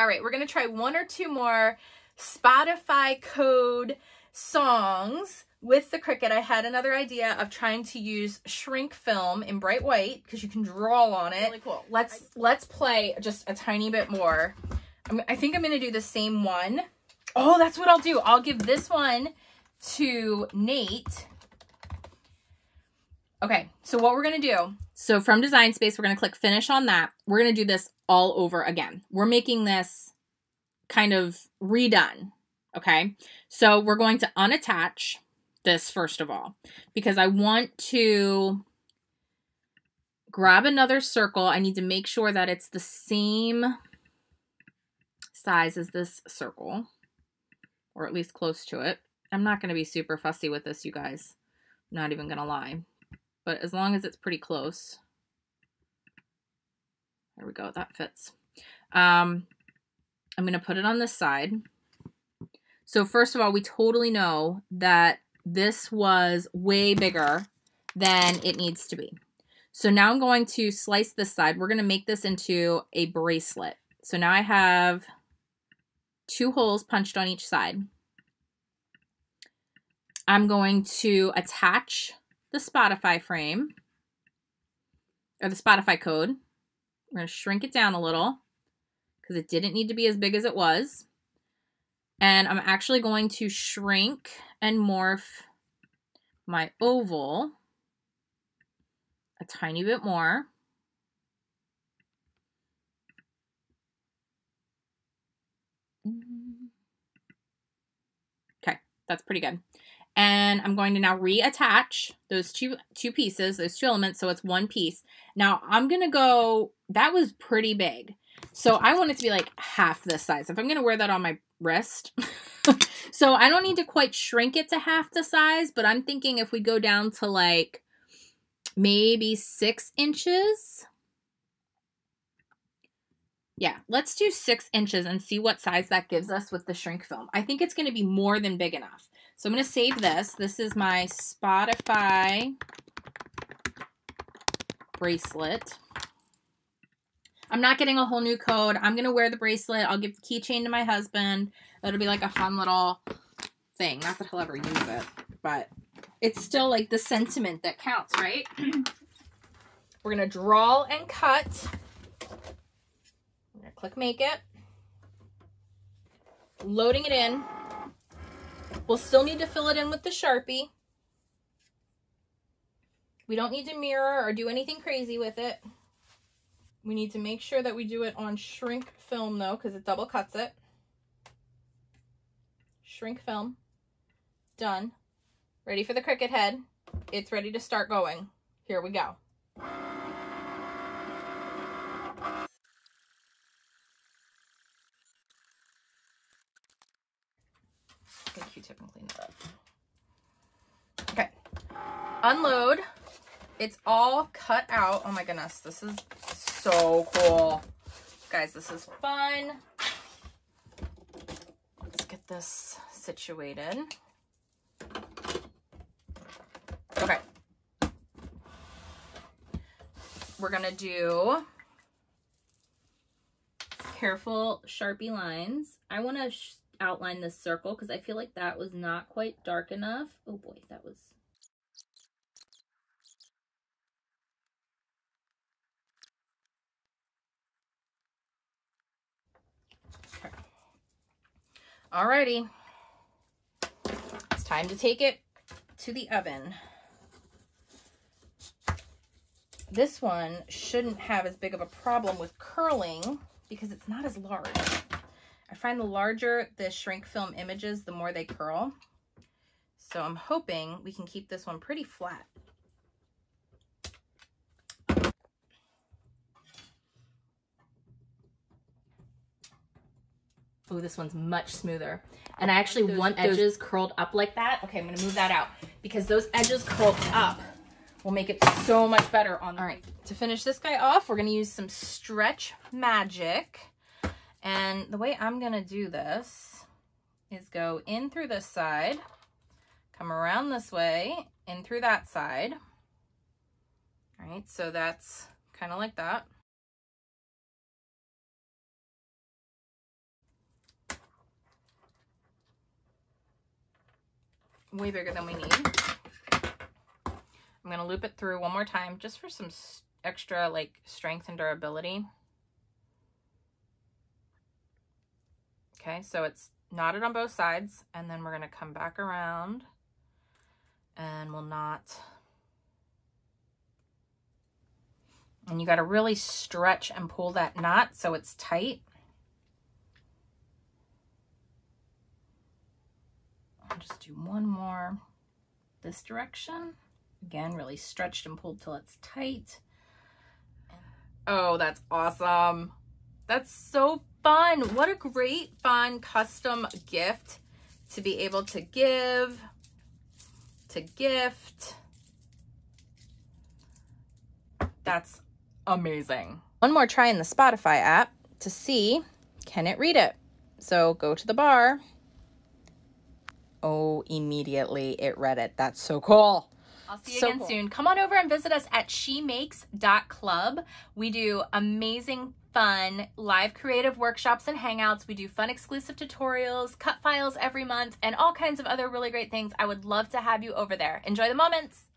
All right, we're going to try one or two more Spotify code songs with the Cricut. I had another idea of trying to use shrink film in bright white because you can draw on it. Really cool. Let's play just a tiny bit more. I think I'm going to do the same one. Oh, that's what I'll do. I'll give this one to Nate. Okay, so what we're going to do, so from Design Space, we're going to click finish on that. We're going to do this all over again. We're making this kind of redone, okay? So we're going to unattach this first of all, because I want to grab another circle. I need to make sure that it's the same size as this circle, or at least close to it. I'm not going to be super fussy with this, you guys. I'm not even going to lie. But as long as it's pretty close, there we go, that fits. I'm going to put it on this side. So first of all, we totally know that this was way bigger than it needs to be. So now I'm going to slice this side. We're going to make this into a bracelet. So now I have two holes punched on each side. I'm going to attach the Spotify frame, or the Spotify code. We're going to shrink it down a little because it didn't need to be as big as it was. And I'm actually going to shrink and morph my oval a tiny bit more. Okay, that's pretty good. And I'm going to now reattach those two pieces, those two elements, so it's one piece. Now I'm going to go, that was pretty big. So I want it to be like half this size. If I'm going to wear that on my wrist. So I don't need to quite shrink it to half the size, but I'm thinking if we go down to like maybe 6 inches. Yeah, let's do 6 inches and see what size that gives us with the shrink film. I think it's going to be more than big enough. So I'm going to save this. This is my Spotify bracelet. I'm not getting a whole new code. I'm going to wear the bracelet. I'll give the keychain to my husband. That'll be like a fun little thing. Not that he'll ever use it, but it's still like the sentiment that counts, right? We're going to draw and cut. I'm going to click make it. Loading it in. We'll still need to fill it in with the Sharpie. We don't need to mirror or do anything crazy with it. We need to make sure that we do it on shrink film though, because it double cuts it. Shrink film. Done. Ready for the Cricut head. It's ready to start going. Here we go. Take a Q-tip and clean it up. Okay. Unload. It's all cut out. Oh my goodness, this is so cool. Guys, this is fun. Let's get this situated. Okay. We're gonna do careful Sharpie lines. I wanna outline this circle because I feel like that was not quite dark enough. Oh boy, that was... Alrighty, it's time to take it to the oven. This one shouldn't have as big of a problem with curling because it's not as large. I find the larger the shrink film images, the more they curl. So I'm hoping we can keep this one pretty flat. Oh, this one's much smoother. And I actually want those edges curled up like that. Okay, I'm gonna move that out because those edges curled up will make it so much better on. All right, to finish this guy off, we're gonna use some Stretch Magic. And the way I'm gonna do this is go in through this side, come around this way, in through that side. All right, so that's kind of like that. way bigger than we need. I'm going to loop it through one more time just for some extra like strength and durability. Okay, so it's knotted on both sides, and then we're going to come back around and we'll knot. And you got to really stretch and pull that knot so it's tight. I'll just do one more this direction. Again, really stretched and pulled till it's tight. Oh, that's awesome. That's so fun. What a great fun custom gift to be able to give, to gift. That's amazing. One more try in the Spotify app to see, can it read it? So go to the bar. Oh, immediately it read it. That's so cool. I'll see you again soon. Come on over and visit us at shemakes.club. We do amazing, fun, live creative workshops and hangouts. We do fun exclusive tutorials, cut files every month, and all kinds of other really great things. I would love to have you over there. Enjoy the moments.